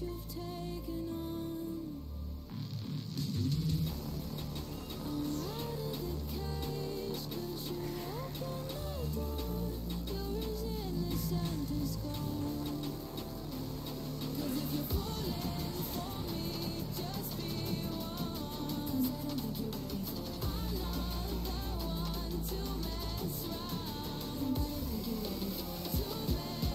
you've taken on. I'm out of the cage, 'cause you open the door. Your resilience and is gone. 'Cause if you're falling for me, just be warned. 'Cause I don't think you're ready for it. I'm not that one to mess around. And I don't think you're ready for it. Yeah.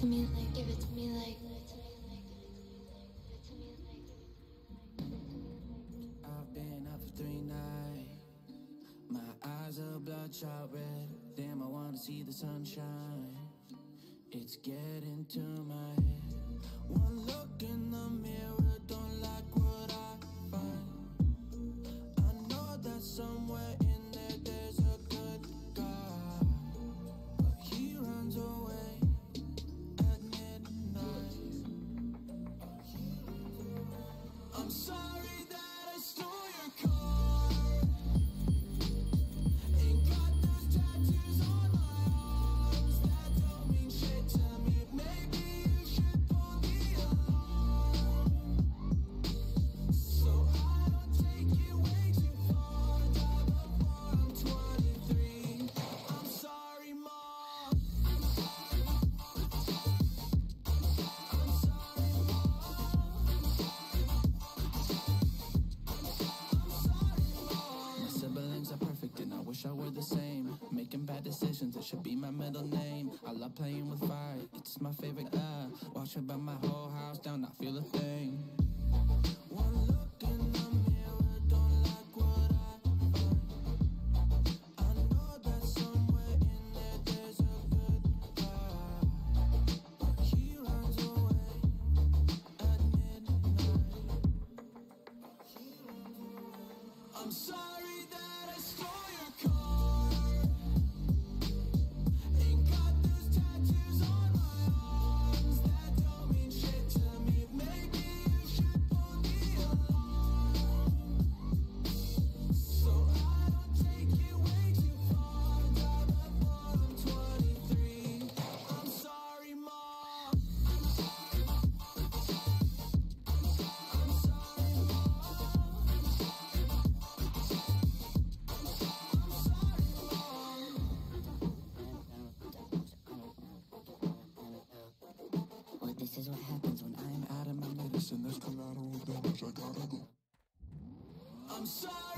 to me like, give it to me like, I've been up for 3 nights. My eyes are bloodshot red. Damn, I wanna see the sunshine. It's getting to my head. One look in the mirror, don't like what I find. I know that somewhere in there there's a good guy, but he runs away at midnight. I'm sorry. Middle name, I love playing with fire. It's my favorite guy. Watch her burn my whole house down, I feel a thing. I'm sorry.